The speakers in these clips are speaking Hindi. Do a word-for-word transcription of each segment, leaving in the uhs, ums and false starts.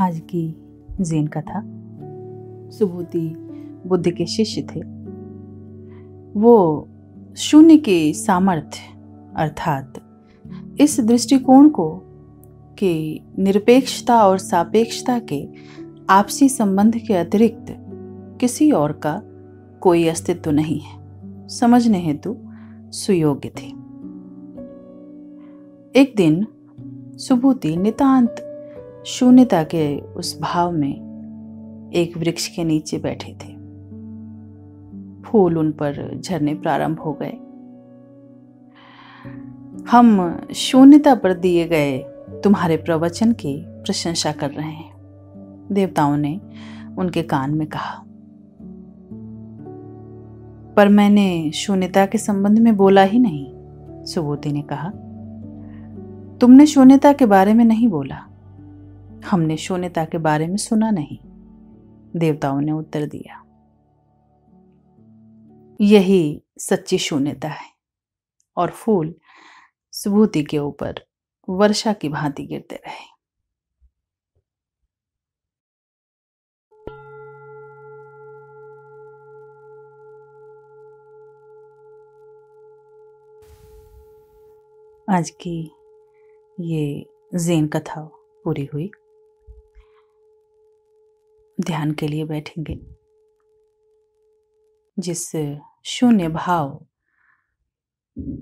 आज की ज़ेन कथा। सुबोधि बुद्ध के शिष्य थे। वो शून्य के सामर्थ्य अर्थात इस दृष्टिकोण को कि निरपेक्षता और सापेक्षता के आपसी संबंध के अतिरिक्त किसी और का कोई अस्तित्व नहीं है, समझने हेतु सुयोग्य थे। एक दिन सुबोधि नितांत शून्यता के उस भाव में एक वृक्ष के नीचे बैठे थे। फूल उन पर झरने प्रारंभ हो गए। हम शून्यता पर दिए गए तुम्हारे प्रवचन की प्रशंसा कर रहे हैं, देवताओं ने उनके कान में कहा। पर मैंने शून्यता के संबंध में बोला ही नहीं, सुबोधि ने कहा। तुमने शून्यता के बारे में नहीं बोला। हमने शून्यता के बारे में सुना नहीं, देवताओं ने उत्तर दिया। यही सच्ची शून्यता है। और फूल सुबोधि के ऊपर वर्षा की भांति गिरते रहे। आज की ये ज़ेन कथा पूरी हुई। ध्यान के लिए बैठेंगे। जिस शून्य भाव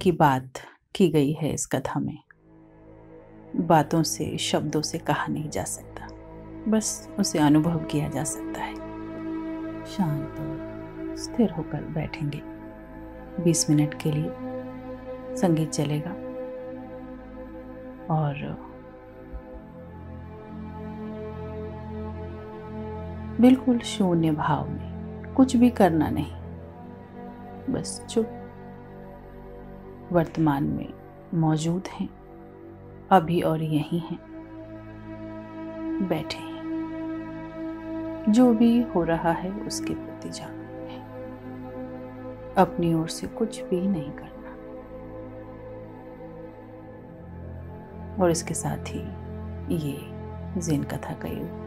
की बात की गई है इस कथा में, बातों से शब्दों से कहा नहीं जा सकता, बस उसे अनुभव किया जा सकता है। शांत और स्थिर होकर बैठेंगे। बीस मिनट के लिए संगीत चलेगा और बिल्कुल शून्य भाव में कुछ भी करना नहीं, बस चुप, वर्तमान में मौजूद हैं, अभी और यहीं हैं, बैठे हैं। जो भी हो रहा है उसके प्रति जागरूक हैं। अपनी ओर से कुछ भी नहीं करना। और इसके साथ ही ये ज़ेन कथा का ये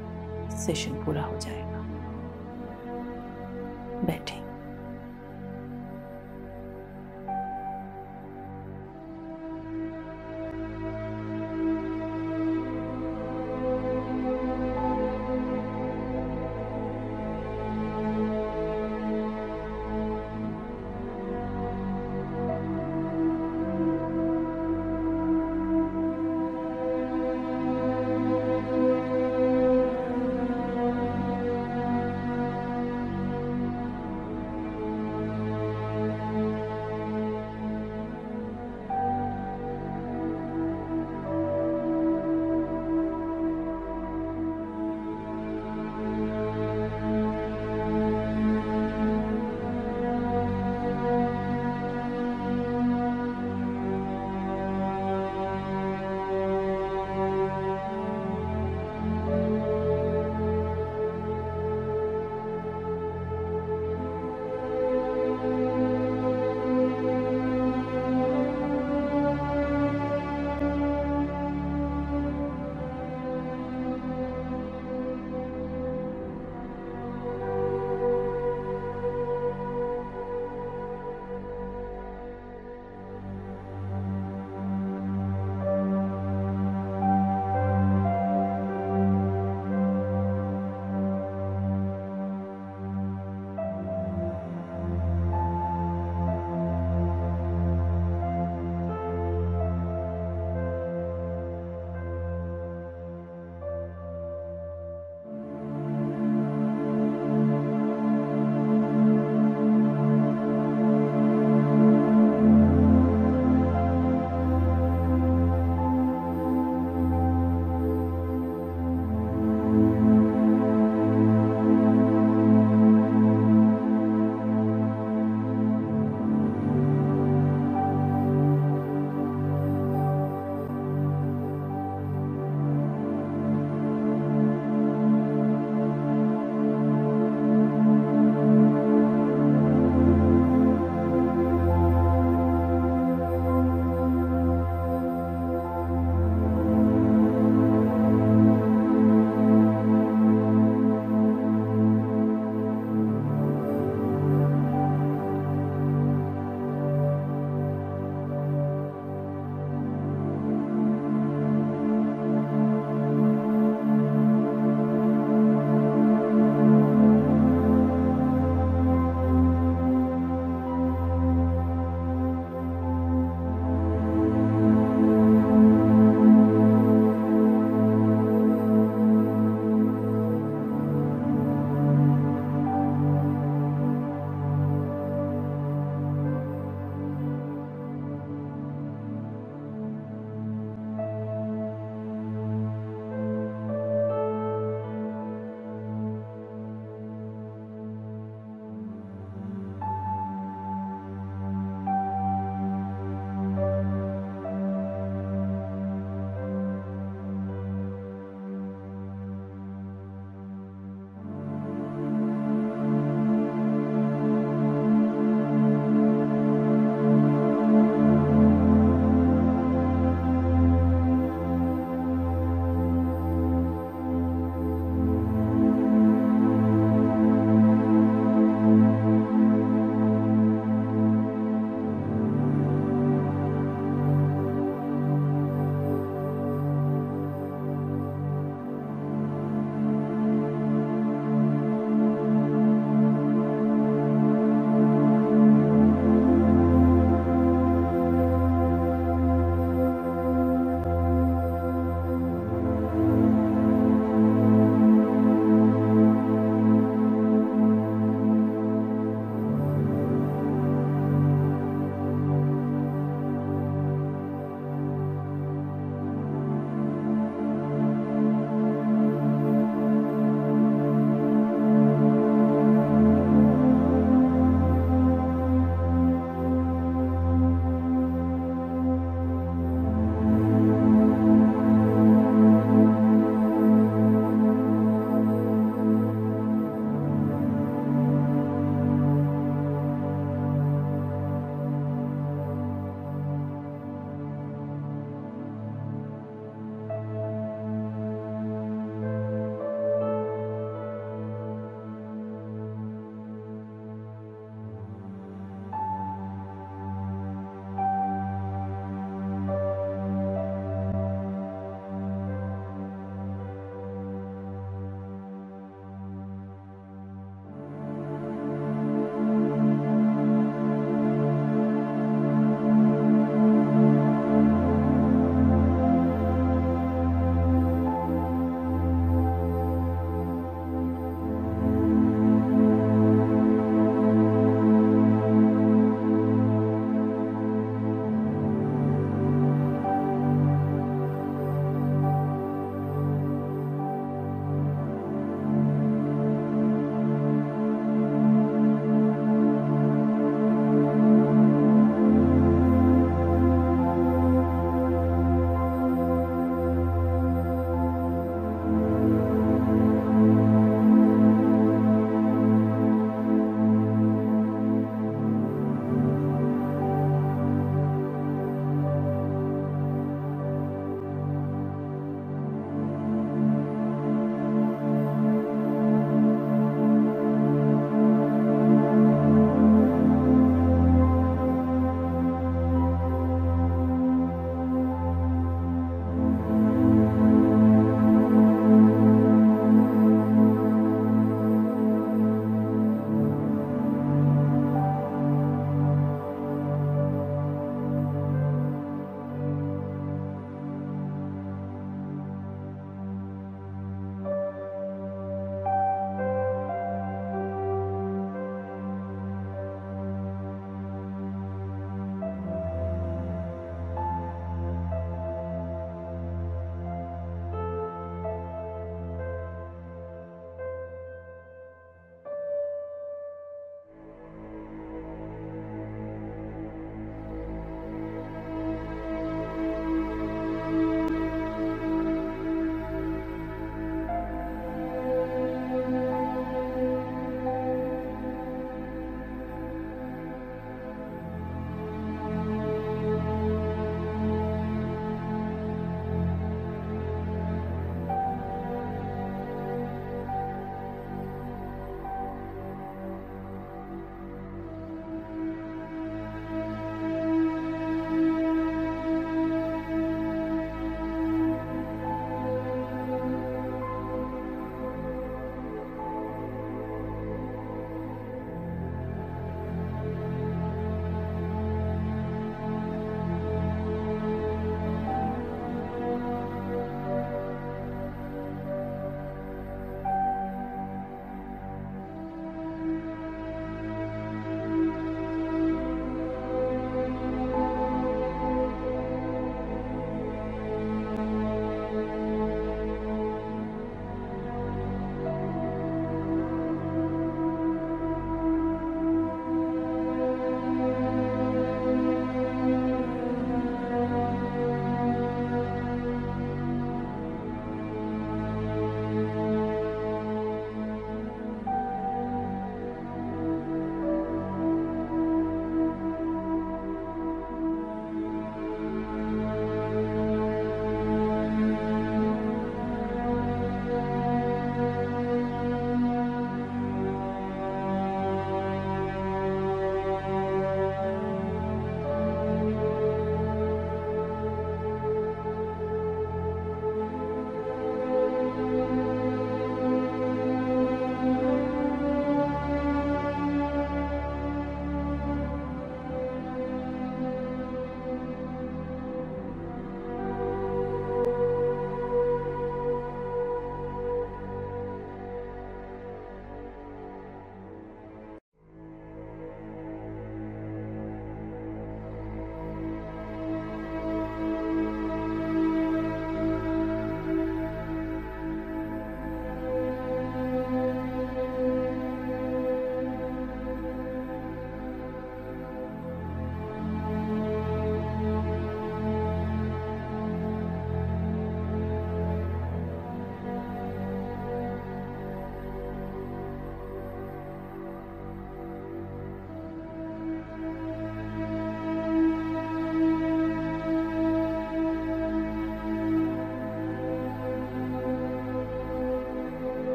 सेशन पूरा हो जाएगा। बैठें।